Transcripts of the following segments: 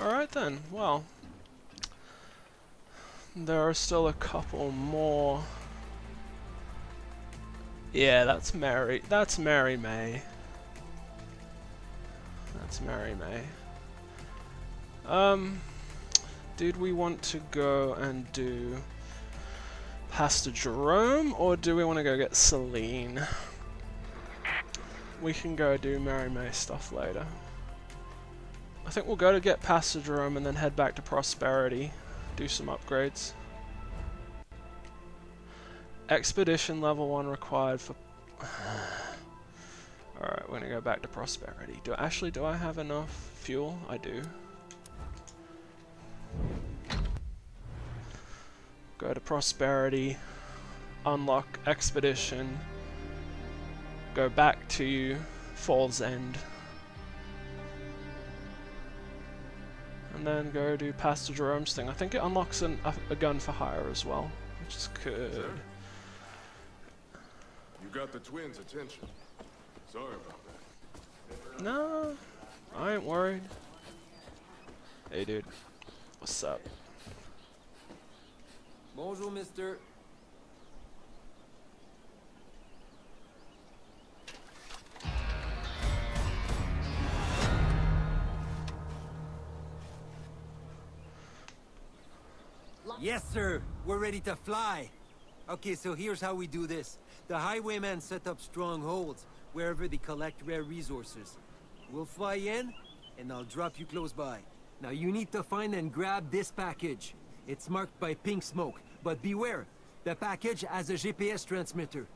Alright then, well. There are still a couple more. Yeah, that's Mary. That's Mary May. That's Mary May. Did we want to go and do Pastor Jerome, or do we want to go get Celine? We can go do Mary May stuff later. I think we'll go to get Pastor Jerome and then head back to Prosperity. Do some upgrades. Expedition level 1 required for... Alright, we're gonna go back to Prosperity. Do I have enough fuel? I do. Go to Prosperity. Unlock Expedition. Go back to Falls End. And then go do Pastor Jerome's thing. I think it unlocks a gun for hire as well, which is good. You got the twins' attention. Sorry about that. No, I ain't worried. Hey, dude. What's up? Bonjour, mister. Yes, sir. We're ready to fly. Okay, so here's how we do this. The Highwaymen set up strongholds wherever they collect rare resources. We'll fly in, and I'll drop you close by. Now you need to find and grab this package. It's marked by pink smoke, but beware. The package has a GPS transmitter.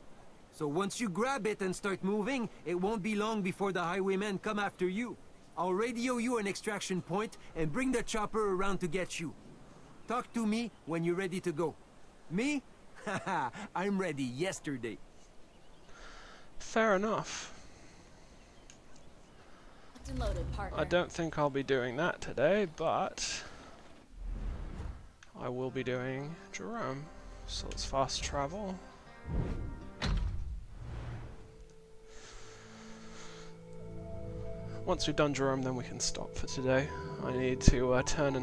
So once you grab it and start moving, it won't be long before the Highwaymen come after you. I'll radio you an extraction point and bring the chopper around to get you. Talk to me when you're ready to go. Me? Haha, I'm ready yesterday. Fair enough. I don't think I'll be doing that today, but I will be doing Jerome. So let's fast travel. Once we've done Jerome, then we can stop for today. I need to turn the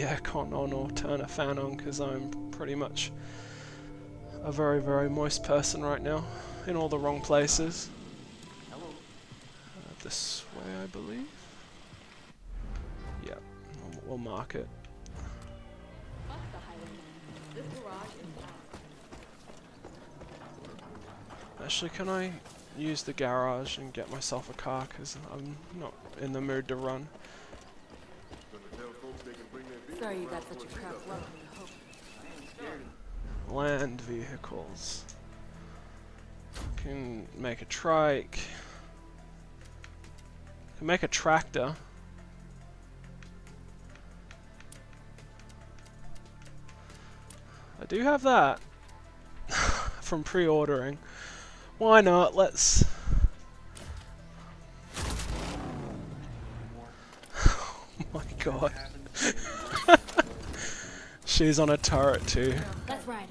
aircon on or turn a fan on, because I'm pretty much a very, very moist person right now, in all the wrong places. Hello. This way, I believe. Yeah, we'll mark it. Actually, can I use the garage and get myself a car, because I'm not in the mood to run. Sorry you got such a crap load. Land vehicles. Can make a trike. Can make a tractor. I do have that from pre-ordering. Why not? Let's... Oh my god. She's on a turret too. Let's ride.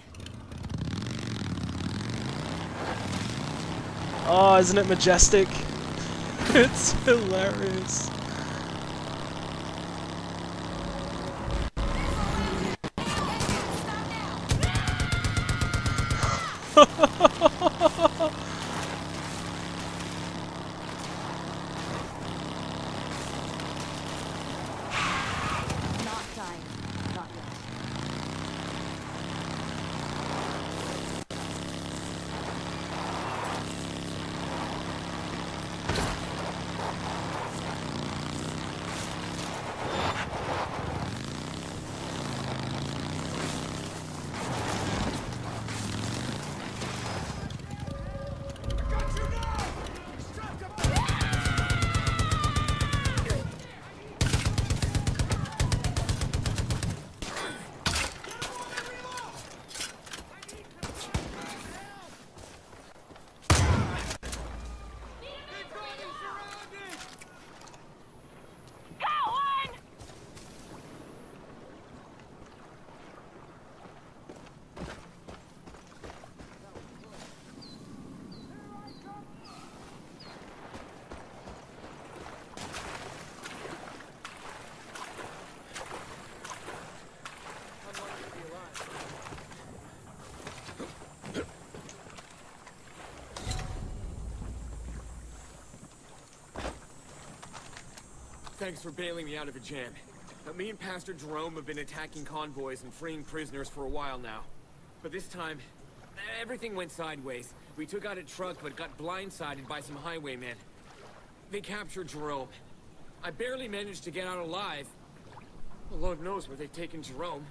Oh, isn't it majestic? It's hilarious. Thanks for bailing me out of a jam. Me and Pastor Jerome have been attacking convoys and freeing prisoners for a while now. But this time, everything went sideways. We took out a truck but got blindsided by some highwaymen. They captured Jerome. I barely managed to get out alive. Well, Lord knows where they've taken Jerome.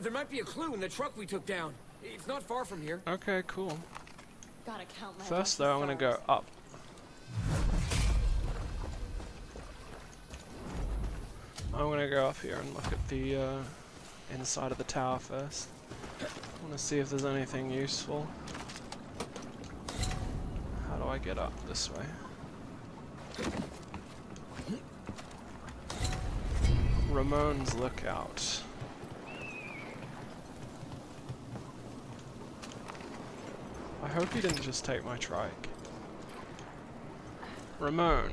There might be a clue in the truck we took down. It's not far from here. Okay, cool. Gotta count my first though, I'm gonna go up. I'm gonna go up here and look at the inside of the tower first. I wanna see if there's anything useful. How do I get up this way? Ramone's Lookout. I hope he didn't just take my trike. Ramone,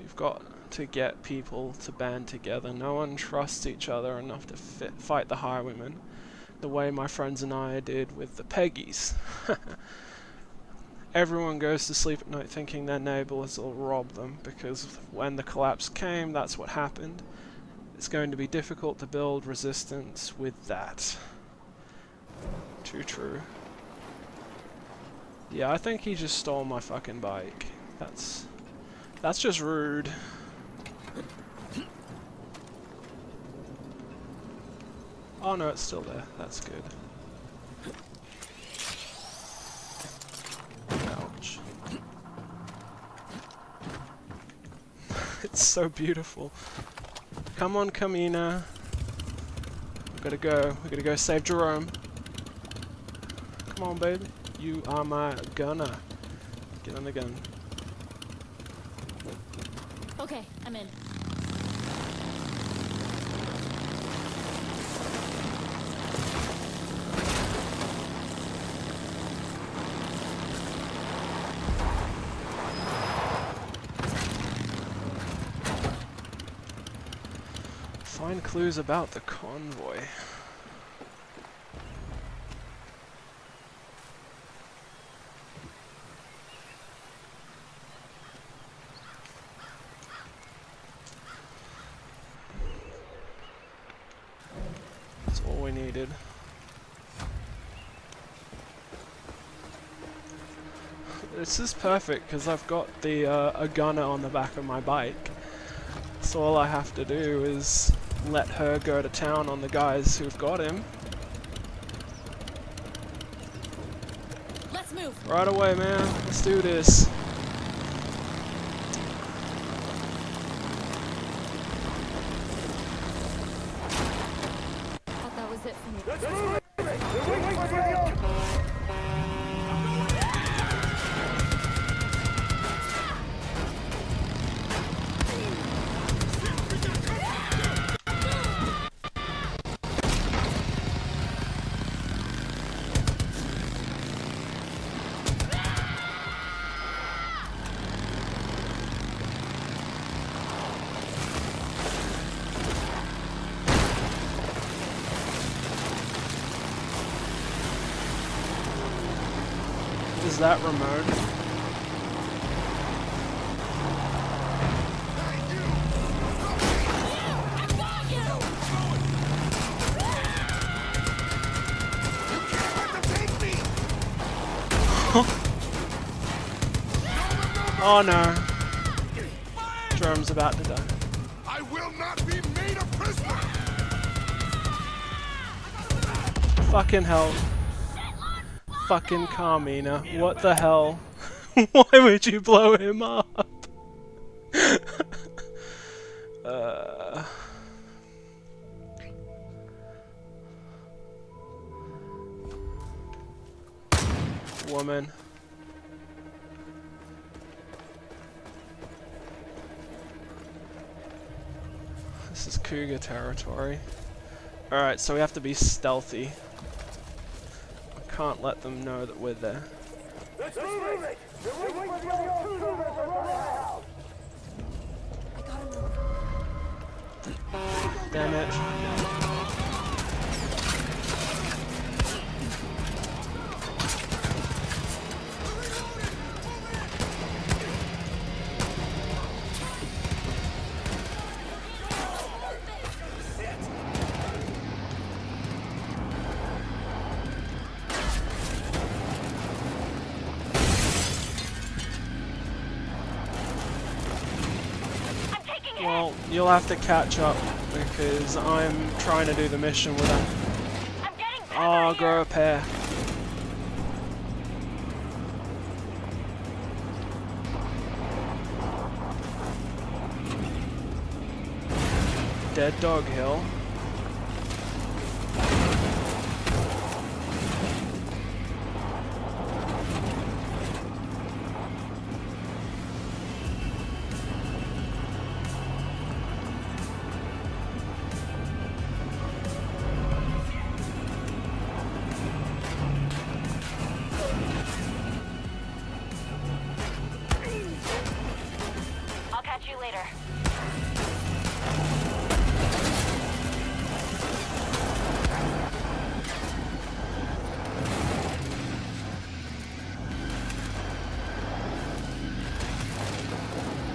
you've got to get people to band together. No one trusts each other enough to fight the highwaymen, the way my friends and I did with the Peggies. Everyone goes to sleep at night thinking their neighbors will rob them, because when the collapse came, that's what happened. It's going to be difficult to build resistance with that. Too true. Yeah, I think he just stole my fucking bike. That's just rude. Oh no, it's still there. That's good. Ouch. It's so beautiful. Come on, Carmina. We've gotta go. We gotta go save Jerome. Come on, baby. You are my gunner. Get on the gun. Okay, I'm in. Find clues about the convoy. This is perfect because I've got the a gunner on the back of my bike, so all I have to do is let her go to town on the guys who've got him. Let's move right away, man. Let's do this. Is that Ramone? Oh no. Jerome's about to die. I will not be made a prisoner. Fucking hell. Fucking Carmina, what the hell? Why would you blow him up? Woman. This is cougar territory. Alright, so we have to be stealthy. Can't let them know that we're there. Let's move it. Damn it. Well, you'll have to catch up because I'm trying to do the mission with them. Oh, grow a pair. Dead dog hill.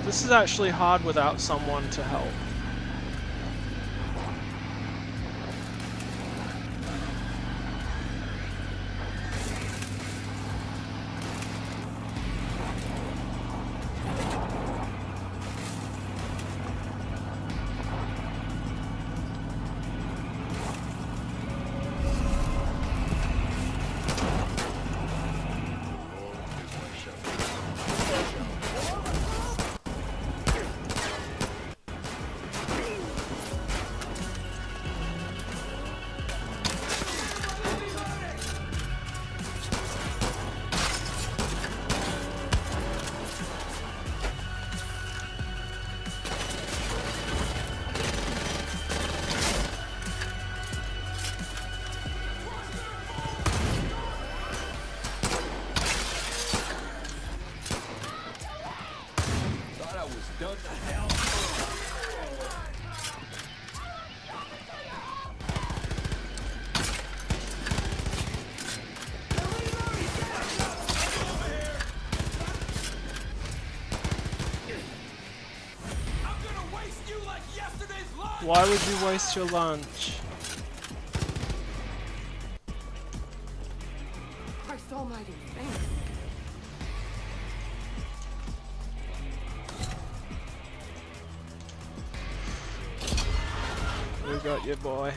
This is actually hard without someone to help. Why would you waste your lunch? Christ almighty, thanks. We got you, boy.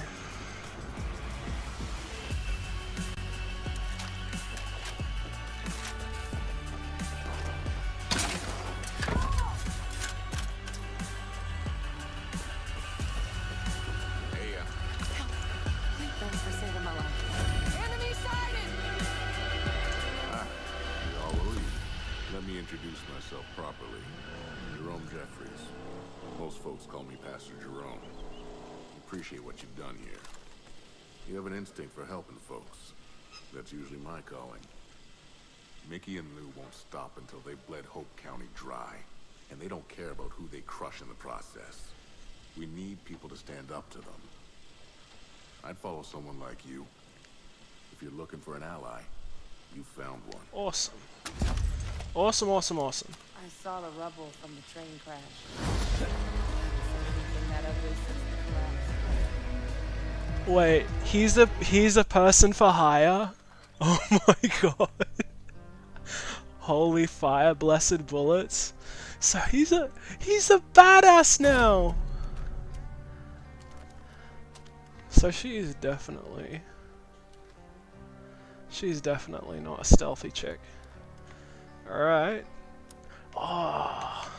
For helping folks. That's usually my calling. Mickey and Lou won't stop until they've bled Hope County dry, and they don't care about who they crush in the process. We need people to stand up to them. I'd follow someone like you. If you're looking for an ally, you found one. Awesome. Awesome, awesome, awesome. I saw the rubble from the train crash. I haven't seen anything that ugly since the collapse. Wait, he's a person for hire? Oh my god. Holy fire, blessed bullets. So he's a badass now. So she's definitely not a stealthy chick. All right. Oh.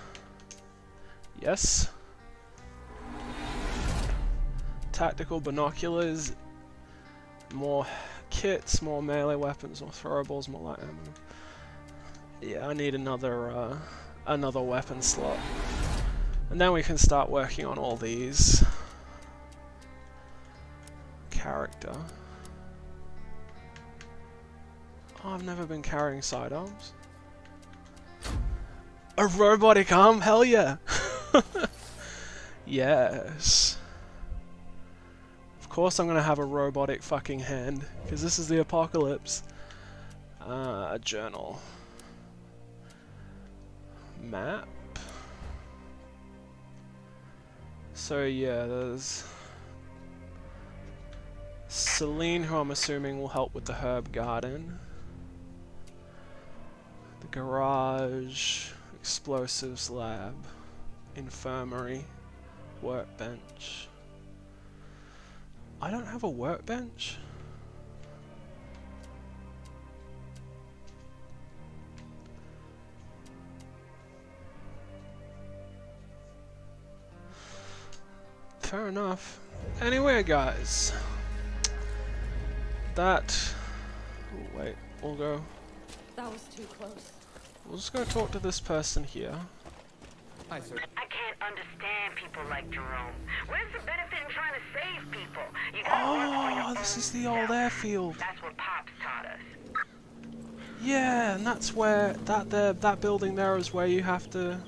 Yes. Tactical binoculars, more kits, more melee weapons, more throwables, more light ammo. Yeah, I need another weapon slot. And then we can start working on all these. Character. Oh, I've never been carrying sidearms. A robotic arm? Hell yeah! Yes. Of course I'm gonna have a robotic fucking hand, because this is the apocalypse. A journal. Map. So yeah, there's Celine, who I'm assuming will help with the herb garden. The garage, explosives lab, infirmary. Workbench. I don't have a workbench. Fair enough. Anyway, guys, that. Oh, wait, we'll go. That was too close. We'll just go talk to this person here. Hi, sir. I can't understand people like Jerome. Where's the benefit in trying to save people? You gotta work for this is the old airfield. That's what Pops taught us. Yeah, and that's where that building there is where you have to.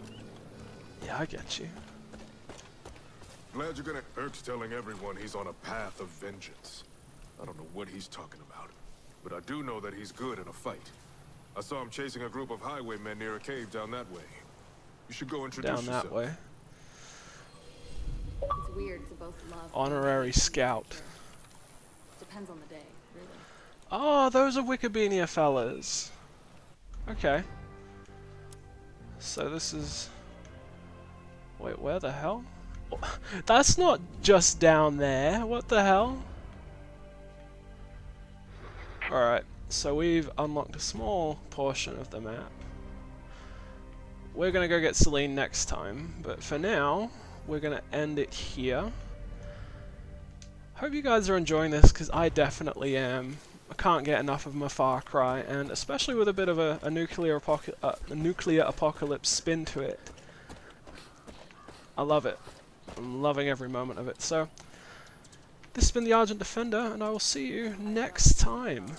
Yeah, I get you. Glad you're gonna. Erk's telling everyone he's on a path of vengeance. I don't know what he's talking about, but I do know that he's good in a fight. I saw him chasing a group of highwaymen near a cave down that way. You should go introduce yourself. Down that way. It's weird to both love. Honorary scout. Depends on the day, really. Oh, those are Wikibania fellas. Okay. So this is. Wait, where the hell? That's not just down there. What the hell? Alright, so we've unlocked a small portion of the map. We're gonna go get Celine next time, but for now, we're gonna end it here. Hope you guys are enjoying this, because I definitely am. I can't get enough of my Far Cry, and especially with a bit of a nuclear apocalypse spin to it. I love it. I'm loving every moment of it. So, this has been the Argent Defender, and I will see you next time.